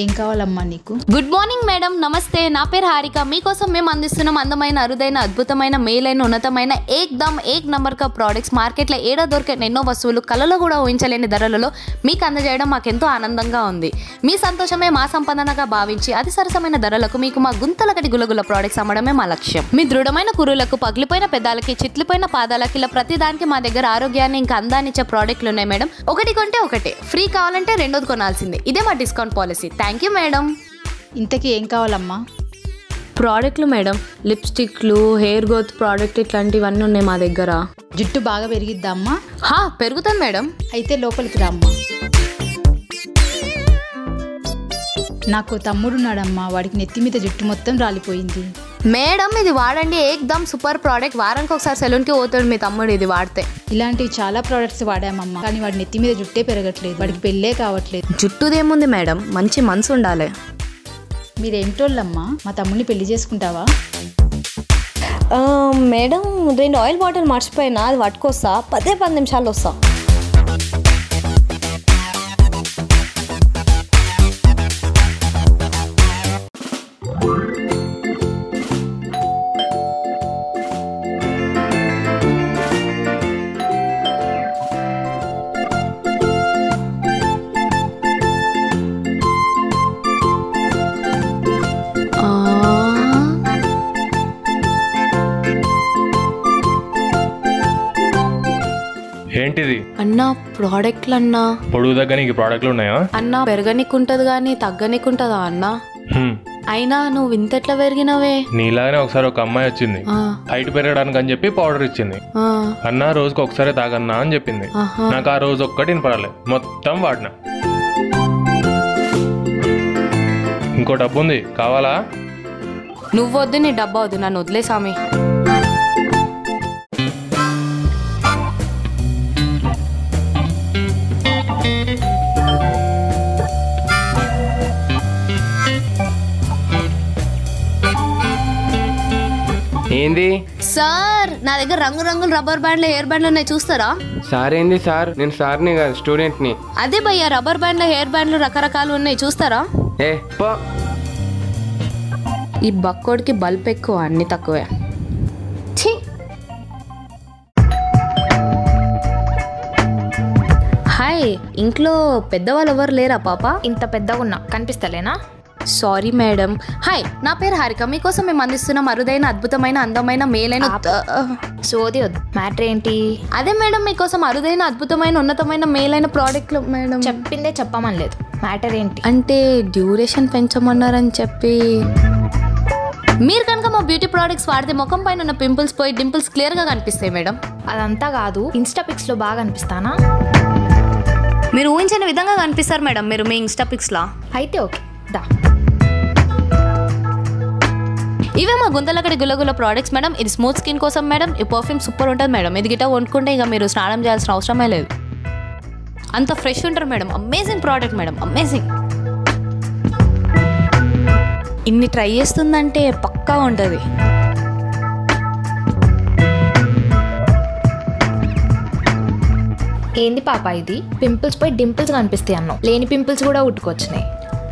ఏం కావాలమ్మా నీకు? గుడ్ మార్నింగ్ మేడం, నమస్తే. నా పేరు హారిక. మీకోసం మేము అందిస్తున్నాం అందమైన, అరుదైన, అద్భుతమైన, మేలైన, ఉన్నతమైన ఏక్దమ్ ఏక్ నంబర్ కా ప్రోడక్ట్స్. మార్కెట్లో ఏడా దొరికిన ఎన్నో వస్తువులు కలలో కూడా ఊహించలేని ధరలలో మీకు అందజేయడం మాకెంతో ఆనందంగా ఉంది. మీ సంతోషమే మా సంపదనగా భావించి అతి సరసమైన ధరలకు మీకు మా గుంతలకటి గులగుల ప్రోడక్ట్స్ అమ్మడమే మా లక్ష్యం. మీ దృఢమైన కురులకు, పగిలిపోయిన పెదాలకి, చిట్లిపోయిన పాదాలకి, ఇలా ప్రతి దానికి మా దగ్గర ఆరోగ్యాన్ని ఇంకా అందాన్నిచ్చే ప్రోడక్ట్లు ఉన్నాయి మేడం. ఒకటి కొంటే ఒకటే ఫ్రీ, కావాలంటే రెండోది కొనాల్సిందే. ఇదే మా discount policy. Thank you madam. ఇంతకీ ఏం కావాలమ్మా? ప్రోడక్ట్లు మేడం, లిప్స్టిక్లు, హెయిర్ గ్రోత్ ప్రోడక్ట్ ఇట్లాంటివన్నీ ఉన్నాయి మా దగ్గర. జుట్టు బాగా పెరిగిద్దామ్మా? హా, పెరుగుతాను మేడం. అయితే లోపలికి రామ్మా. నాకు తమ్ముడున్నాడమ్మా, వాడికి నెత్తి మీద జుట్టు మొత్తం రాలిపోయింది. మేడం ఇది వాడండి, ఏకదమ్ సూపర్ ప్రోడక్ట్. వారానికి ఒకసారి సెలూన్కి పోతాడు మీ తమ్ముడు ఇది వాడితే. ఇలాంటివి చాలా ప్రోడక్ట్స్ వాడామమ్మా, కానీ వాడి నెత్తి మీద జుట్టే పెరగట్లేదు, వాడికి పెళ్ళే కావట్లేదు. జుట్టుదేముంది మేడం, మంచి మనసు ఉండాలి. మీరేంటోళ్ళమ్మా, మా తమ్ముడిని పెళ్లి చేసుకుంటావా? మేడం రెండు ఆయిల్ బాటిల్ మర్చిపోయినా, అది పట్టుకొస్తా, 10-15 నిమిషాల్లో వస్తా. ఏంటిది అన్నా? ప్రోడక్ట్లు అన్నా. పొడుగు తగ్గనికి ప్రోడక్ట్లు ఉన్నాయా అన్నా? పెరగనికుంటది గానీ తగ్గనికుంటదా అన్నా? అయినా నువ్వు ఇంతట్లా పెరిగినవే. నీలాగానే ఒకసారి ఒక అమ్మాయి వచ్చింది, హైట్ పెరగడానికి అని చెప్పి పౌడర్ ఇచ్చింది. అన్నా రోజుకి ఒకసారి తాగన్నా అని చెప్పింది. నాకు ఆ రోజు ఒక్కటి వినపడలేదు, మొత్తం వాడినా. ఇంకో డబ్బు ఉంది కావాలా? నువ్వొద్దు, నీ డబ్బు వద్దు, నన్ను వదిలే సామి. ఏంది సార్, నా దగ్గర రంగు రంగుల రబ్బర్ బ్యాండ్ల హెయిర్ బ్యాండ్లు ఉన్నాయి, చూస్తారా సార్? ఏంది సార్, నేను సార్ని కాదు స్టూడెంట్ ని. అదే భయ్యా, రబ్బర్ బ్యాండ్ల హెయిర్ బ్యాండ్లు రకరకాలు ఉన్నాయి, చూస్తారా? ఈ బక్కోడికి బల్బ్ ఎక్కువ, అన్ని తక్కువే. హాయ్, ఇంట్లో పెద్దవాళ్ళు ఎవరు లేరా పాప? ఇంత పెద్దగా ఉన్నా కనిపిస్తలేనా? Sorry madam. హాయ్, నా పేరు హారిక. మీకోసం మేము అందిస్తున్నాం అరుదైన, అద్భుతమైన, అందమైన, మేలైన. సోది వద్దు, మ్యాటర్ ఏంటి? అదే మేడం, మీకోసం అరుదైన, అద్భుతమైన, ఉన్నతమైన, మేలైన ప్రోడక్ట్లు మేడం. చెప్పిందే చెప్పమని లేదు, మ్యాటర్ ఏంటి అంటే డ్యూరేషన్ పెంచమన్నారని చెప్పి. మీరు కనుక మా బ్యూటీ ప్రోడక్ట్స్ వాడితే ముఖం పైన ఉన్న పింపుల్స్ పోయి డింపుల్స్ క్లియర్ గా కనిపిస్తాయి మేడం. అదంతా కాదు, ఇన్స్టా పిక్స్ లో బాగా అనిపిస్తానా? మీరు ఊహించిన విధంగా కనిపిస్తారు మేడం మీరు మీ ఇన్స్టా పిక్స్ లా. అయితే ఓకే దా. ఇవే మా గుంతలకడి గులగుల ప్రోడక్ట్స్ మేడం. ఇది స్మూత్ స్కిన్ కోసం మేడం. ఈ పర్ఫ్యూమ్ సూపర్ ఉంటుంది మేడం. ఇది గిట్ట వండుకుంటే ఇక మీరు స్నానం చేయాల్సిన అవసరమే లేదు, అంత ఫ్రెష్ ఉంటారు madam. Amazing product madam, amazing. ఇన్ని ట్రై చేస్తుందంటే పక్కా ఉంటుంది. ఏంది పాప ఇది? పింపుల్స్ పై డింపుల్స్ కనిపిస్తాయి అన్నావు, లేని పింపుల్స్ కూడా ఉట్టుకొచ్చినాయి.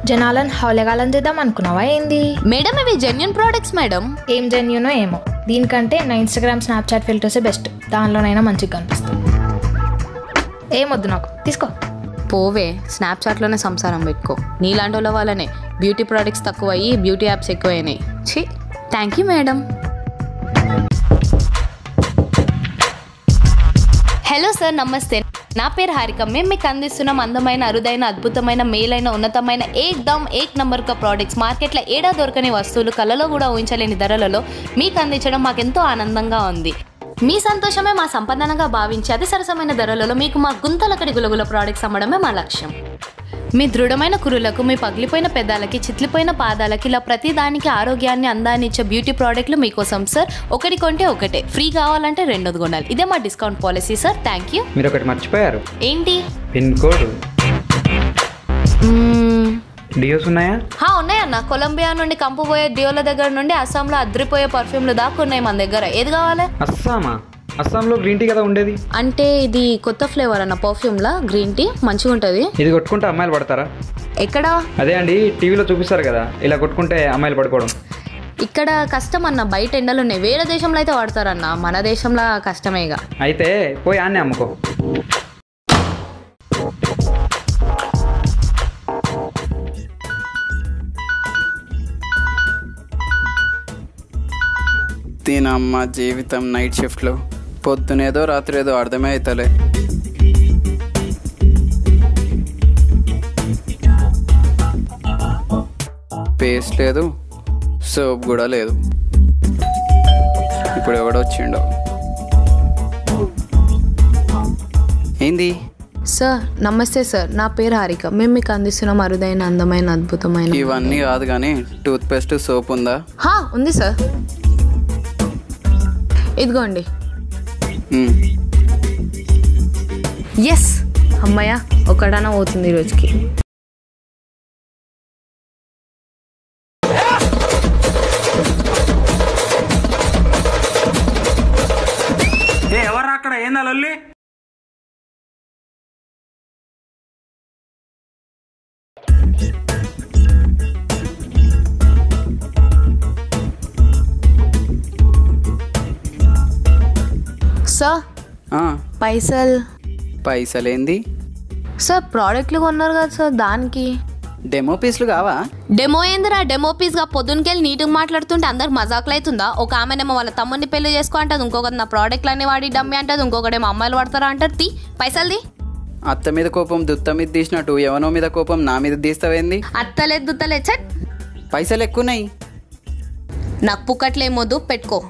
జనాలను హౌలగాలం చేద్దాం అనుకున్నావా ఏంది? మేడం ఇవి జెన్యూన్ ప్రోడక్ట్స్ మేడం. ఏం జెన్యూనో ఏమో, దీనికంటే నా ఇన్స్టాగ్రామ్, స్నాప్చాట్ ఫిల్టర్సే బెస్ట్, దానిలోనైనా మంచిగా కనిపిస్తుంది. ఏమొద్దు నాకు, తీసుకో పోవే. స్నాప్చాట్లోనే సంసారం పెట్టుకో, నీలాంటి వాళ్ళ వాళ్ళనే. బ్యూటీ ప్రోడక్ట్స్ తక్కువ అయ్యి బ్యూటీ యాప్స్ ఎక్కువైనాయి. ఛీ, thank you madam. Hello sir, నమస్తే. నా పేరు హారిక. మేము మీకు అందిస్తున్నాం అందమైన, అరుదైన, అద్భుతమైన, మేలైన, ఉన్నతమైన ఏక్దమ్ ఏక్ నంబర్ కా ప్రోడక్ట్స్. మార్కెట్లో ఏడా దొరకని వస్తువులు కలలో కూడా ఊహించలేని ధరలలో మీకు అందించడం మాకెంతో ఆనందంగా ఉంది. మీ సంతోషమే మా సంపదనగా భావించి అతి సరసమైన ధరలలో మీకు మా గుంతలకడి గులగుల ప్రోడక్ట్స్ అమ్మడమే మా లక్ష్యం. మీ దృఢమైన కురులకు, మీ పగిలిపోయిన పెదాలకి, చిట్లిపోయిన పాదాలకి, ఇలా ప్రతి దానికి ఆరోగ్యాన్ని అందాన్నిచ్చే బ్యూటీ ప్రోడక్ట్లు మీకోసం సార్. ఒకటి కొంటే ఒకటే ఫ్రీ, కావాలంటే రెండోది కొనాలి. ఇదే మా discount policy sir. Thank you. మీరు ఒకటి మర్చిపోయారు. ఏంటి? Pin code. డియోస్ ఉన్నాయా? ఉన్నాయన్న. కొలంబియా నుండి కంపుపోయే డియోల దగ్గర నుండి అస్సాంలో అద్రిపోయే పర్ఫ్యూమ్లు దాకా ఉన్నాయి మన దగ్గర. ఏది కావాలి? అస్సామా? అస్సాంలో గ్రీన్ టీ కదా ఉండేది. అంటే ఇది కొత్త ఫ్లేవర్ అన్న, పర్ఫ్యూమ్ లా గ్రీన్ టీ మంచిగా ఉంటది. ఇది కొట్టుకుంటే అమ్మాయిలు పడతారా? ఎక్కడా? అదే అండి టీవీలో చూపిస్తారు కదా, ఇలా కొట్టుకుంటే అమ్మాయిలు పడుకోవడం. ఇక్కడ కష్టం అన్న, బయట ఎండలు ఉన్నాయి. వేరే దేశంలో అయితే వాడతారన్న, మన దేశంలో కష్టమేగా. అయితే పోయి ఆన్నే అమ్ముకో. దీనమ్మ జీవితం నైట్ షిఫ్ట్లో, పొద్దునేదో రాత్రి ఏదో అర్థమే అవుతలే. పేస్ట్ లేదు, సోప్ కూడా లేదు. ఇప్పుడు ఎవడొచ్చిండో ఏంది? సార్ నమస్తే సార్, నా పేరు హారిక. మేము మీకు అందిస్తున్నాం అరుదైన అందమైన అద్భుతమైన. ఇవన్నీ కాదు కానీ టూత్ పేస్ట్ సోప్ ఉందా? ఉంది సార్, ఇదిగోండి. ఎస్ అమ్మయ్య, ఒకడానా పోతుంది ఈరోజుకి. ఎవరు అక్కడ? ఏందా లొల్లి? సార్ పైసలు పైసలేంది సార్? ప్రోడక్ట్లు కొన్నారు కదా సార్, దానికి డెమో పీస్లు కావా? డెమో ఏందిరా డెమో పీస్ గా? పొద్దునకెళ్ళి నీటుగా మాట్లాడుతుంటే అందరికి మజాకులు అవుతుందా? ఒక ఆమెనేమో వాళ్ళ తమ్ముడిని పెళ్లి చేసుకో అంటది, ఇంకొకటి నా ప్రోడక్ట్లు అన్ని వాడి డమ్మి అంటది, ఇంకొకటేమో అమ్మాయిలు పడతారా అంటారు. తీ పైసలది. అత్త మీద కోపం దుత్త మీద తీసినట్టు ఎవనో మీద కోపం నా మీద తీస్తావేంది? అత్తలేదు దుత్తలే, చట్ పైసలు ఎక్కువన్నాయి. నాకు పుక్కట్లేమొద్దు, పెట్టుకో.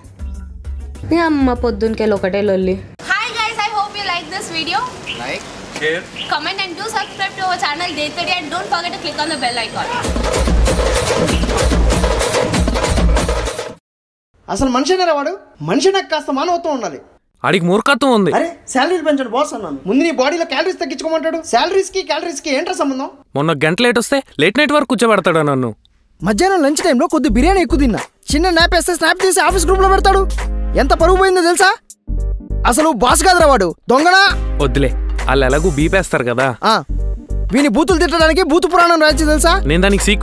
అమ్మ పొద్దునకెళ్ళి ఒకటే లొల్లి. Hi guys, I hope you like this video. Like, share, comment and do subscribe to our channel Day30 and don't forget to click on the bell icon. అసలు మనిషినేరా వాడు? మనిషినకు కాస్త మానవత్వం ఉండాలి. ఆడికి మూర్ఖత్వం ఉంది. అరే సాలరీలు పెంచడం బాస్ అన్నాను, ముందు నీ బాడీలో క్యాలరీస్ తగ్గించుకోమంటాడు. సాలరీస్ కి క్యాలరీస్ కి ఏంట్రా సంబంధం? మొన్న గంట లేట్ వస్తే లేట్ నైట్ వరకు కూర్చోబెడతాడు నన్ను. మధ్యాహ్నం లంచ్ టైంలో కొద్ది బిర్యానీ ఎక్కువ తిన్నా, చిన్న న్యాప్ వేస్తే స్నాప్ చేసి ఆఫీస్ గ్రూప్ లో పెడతాడు. ఎంత పరువు పోయిందో తెలుసా? అసలు బాస్ కాదురా వాడు, దొంగనా. వద్దులే, వాళ్ళు ఎలాగూ బీపేస్తారు కదా. వీని బూతులు తిట్టడానికి బూతు పురాణం రాసి తెలుసా నేను దానికి